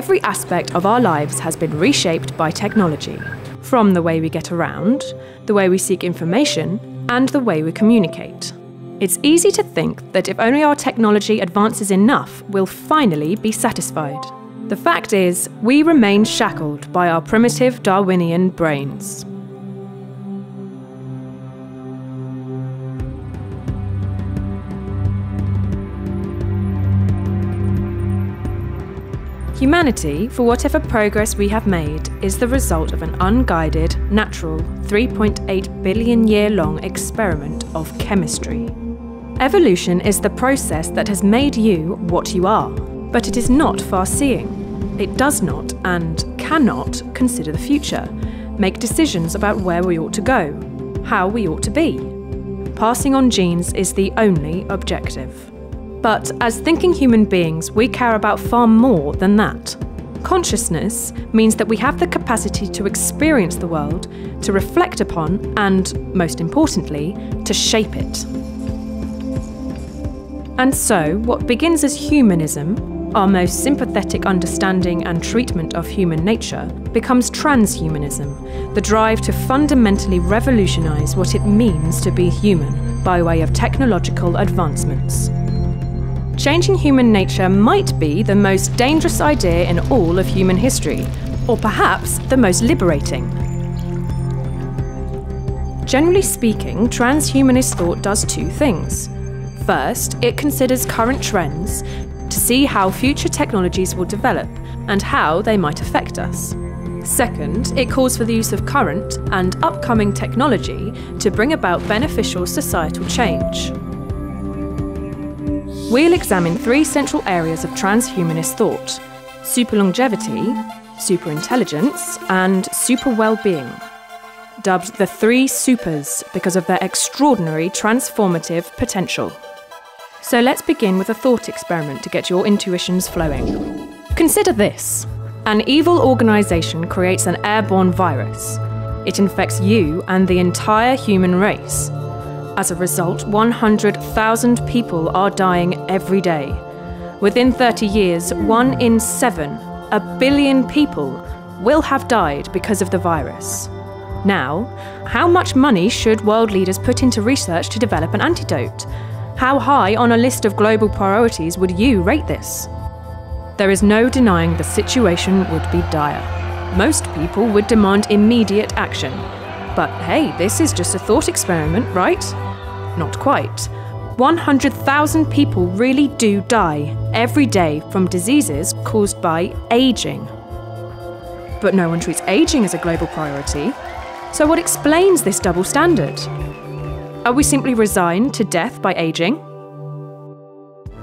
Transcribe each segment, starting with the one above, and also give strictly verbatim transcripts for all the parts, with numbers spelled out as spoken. every aspect of our lives has been reshaped by technology, from the way we get around, the way we seek information, and the way we communicate. It's easy to think that if only our technology advances enough, we'll finally be satisfied. The fact is, we remain shackled by our primitive Darwinian brains. Humanity, for whatever progress we have made, is the result of an unguided, natural, three point eight billion year long experiment of chemistry. Evolution is the process that has made you what you are, but it is not far-seeing. It does not, and cannot, consider the future, make decisions about where we ought to go, how we ought to be. Passing on genes is the only objective. But as thinking human beings, we care about far more than that. Consciousness means that we have the capacity to experience the world, to reflect upon, and, most importantly, to shape it. And so, what begins as humanism, our most sympathetic understanding and treatment of human nature, becomes transhumanism, the drive to fundamentally revolutionise what it means to be human by way of technological advancements. Changing human nature might be the most dangerous idea in all of human history, or perhaps the most liberating. Generally speaking, transhumanist thought does two things. First, it considers current trends to see how future technologies will develop and how they might affect us. Second, it calls for the use of current and upcoming technology to bring about beneficial societal change. We'll examine three central areas of transhumanist thought: superlongevity, superintelligence, and superwellbeing, dubbed the three supers because of their extraordinary transformative potential. So let's begin with a thought experiment to get your intuitions flowing. Consider this. An evil organisation creates an airborne virus. It infects you and the entire human race. As a result, one hundred thousand people are dying every day. Within thirty years, one in seven, a billion people, will have died because of the virus. Now, how much money should world leaders put into research to develop an antidote? How high on a list of global priorities would you rate this? There is no denying the situation would be dire. Most people would demand immediate action. But hey, this is just a thought experiment, right? Not quite. one hundred thousand people really do die every day from diseases caused by aging. But no one treats aging as a global priority. So what explains this double standard? Are we simply resigned to death by aging?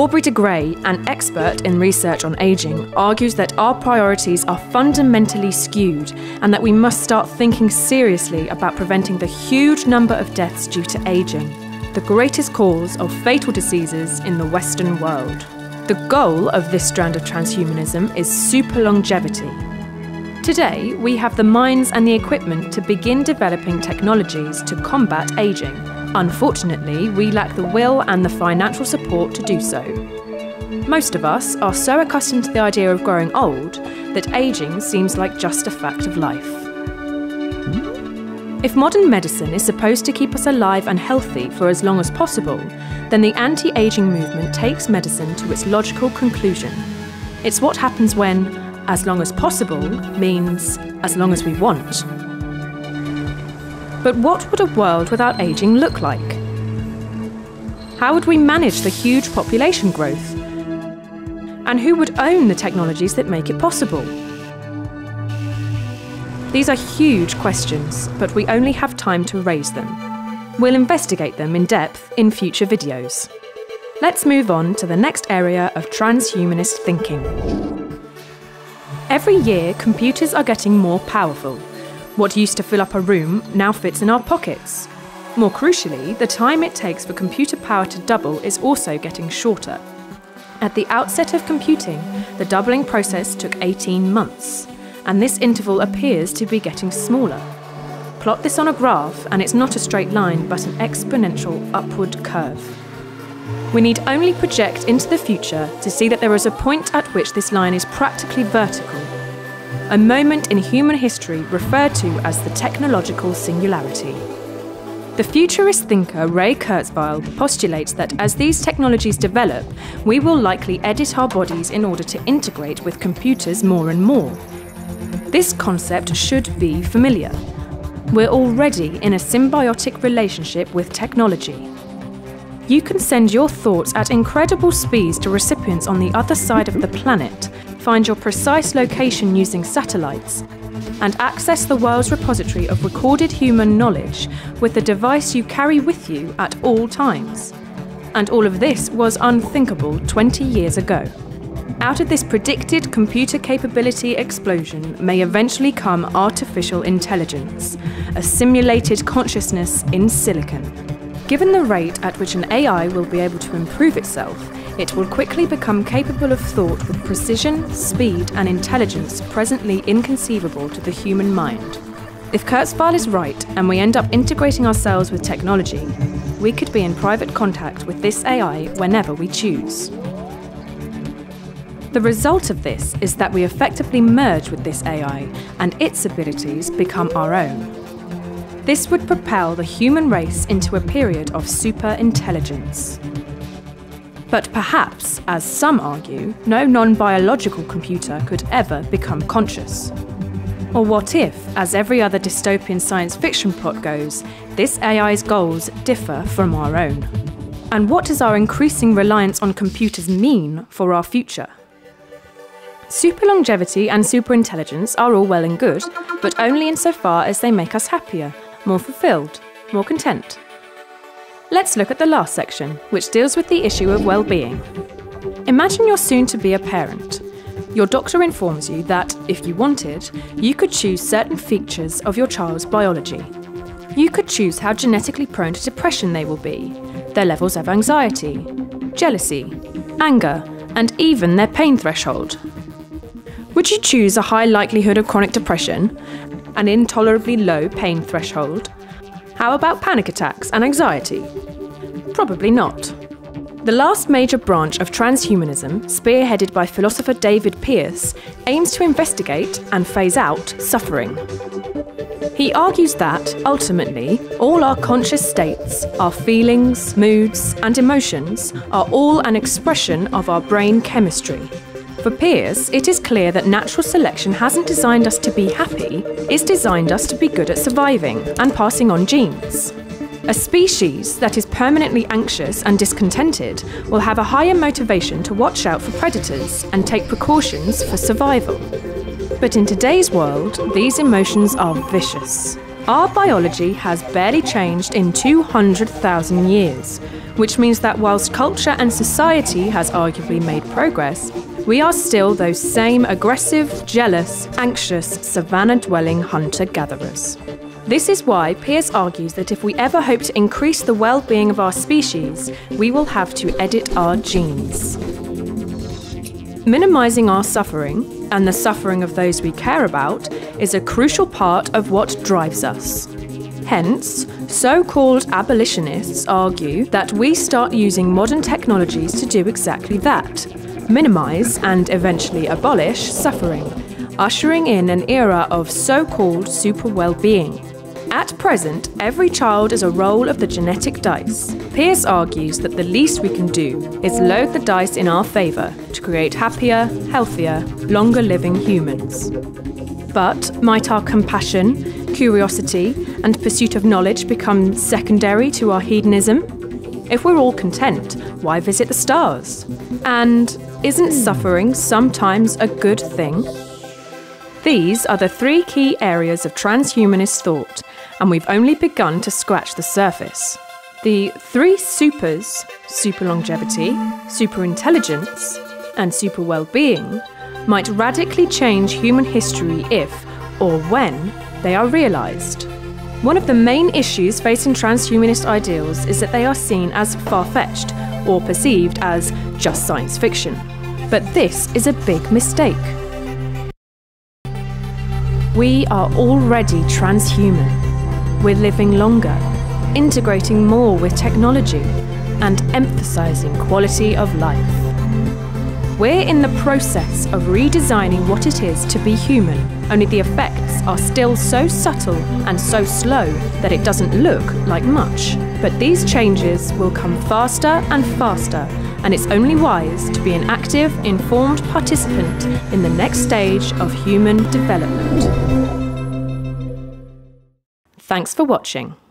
Aubrey de Grey, an expert in research on aging, argues that our priorities are fundamentally skewed and that we must start thinking seriously about preventing the huge number of deaths due to aging, the greatest cause of fatal diseases in the Western world. The goal of this strand of transhumanism is superlongevity. Today, we have the minds and the equipment to begin developing technologies to combat aging. Unfortunately, we lack the will and the financial support to do so. Most of us are so accustomed to the idea of growing old that aging seems like just a fact of life. If modern medicine is supposed to keep us alive and healthy for as long as possible, then the anti-aging movement takes medicine to its logical conclusion. It's what happens when "as long as possible" means as long as we want. But what would a world without aging look like? How would we manage the huge population growth? And who would own the technologies that make it possible? These are huge questions, but we only have time to raise them. We'll investigate them in depth in future videos. Let's move on to the next area of transhumanist thinking. Every year, computers are getting more powerful. What used to fill up a room now fits in our pockets. More crucially, the time it takes for computer power to double is also getting shorter. At the outset of computing, the doubling process took eighteen months, and this interval appears to be getting smaller. Plot this on a graph, and it's not a straight line, but an exponential upward curve. We need only project into the future to see that there is a point at which this line is practically vertical, a moment in human history referred to as the technological singularity. The futurist thinker Ray Kurzweil postulates that as these technologies develop, we will likely edit our bodies in order to integrate with computers more and more. This concept should be familiar. We're already in a symbiotic relationship with technology. You can send your thoughts at incredible speeds to recipients on the other side of the planet, find your precise location using satellites, and access the world's repository of recorded human knowledge with the device you carry with you at all times. And all of this was unthinkable twenty years ago. Out of this predicted computer capability explosion may eventually come artificial intelligence, a simulated consciousness in silicon. Given the rate at which an A I will be able to improve itself, it will quickly become capable of thought with precision, speed, and intelligence presently inconceivable to the human mind. If Kurzweil is right and we end up integrating ourselves with technology, we could be in private contact with this A I whenever we choose. The result of this is that we effectively merge with this A I and its abilities become our own. This would propel the human race into a period of superintelligence. But perhaps, as some argue, no non-biological computer could ever become conscious. Or what if, as every other dystopian science fiction plot goes, this A I's goals differ from our own? And what does our increasing reliance on computers mean for our future? Superlongevity and superintelligence are all well and good, but only insofar as they make us happier, more fulfilled, more content. Let's look at the last section, which deals with the issue of well-being. Imagine you're soon to be a parent. Your doctor informs you that, if you wanted, you could choose certain features of your child's biology. You could choose how genetically prone to depression they will be, their levels of anxiety, jealousy, anger, and even their pain threshold. Would you choose a high likelihood of chronic depression, an intolerably low pain threshold? How about panic attacks and anxiety? Probably not. The last major branch of transhumanism, spearheaded by philosopher David Pearce, aims to investigate and phase out suffering. He argues that, ultimately, all our conscious states, our feelings, moods, and emotions are all an expression of our brain chemistry. For Pearce, it is clear that natural selection hasn't designed us to be happy, it's designed us to be good at surviving and passing on genes. A species that is permanently anxious and discontented will have a higher motivation to watch out for predators and take precautions for survival. But in today's world, these emotions are vicious. Our biology has barely changed in two hundred thousand years, which means that whilst culture and society has arguably made progress, we are still those same aggressive, jealous, anxious, savannah-dwelling hunter-gatherers. This is why Pearce argues that if we ever hope to increase the well-being of our species, we will have to edit our genes. Minimising our suffering, and the suffering of those we care about, is a crucial part of what drives us. Hence, so-called abolitionists argue that we start using modern technologies to do exactly that. Minimise and eventually abolish suffering, ushering in an era of so-called super well-being. At present, every child is a roll of the genetic dice. Pearce argues that the least we can do is load the dice in our favour to create happier, healthier, longer living humans. But might our compassion, curiosity, and pursuit of knowledge become secondary to our hedonism? If we're all content, why visit the stars? And isn't suffering sometimes a good thing? These are the three key areas of transhumanist thought, and we've only begun to scratch the surface. The three supers, superlongevity, superintelligence, and superwellbeing, might radically change human history if, or when, they are realised. One of the main issues facing transhumanist ideals is that they are seen as far-fetched, or perceived as just science fiction. But this is a big mistake. We are already transhuman. We're living longer, integrating more with technology, and emphasizing quality of life. We're in the process of redesigning what it is to be human, only the effects are still so subtle and so slow that it doesn't look like much. But these changes will come faster and faster, and it's only wise to be an active, informed participant in the next stage of human development. Thanks for watching.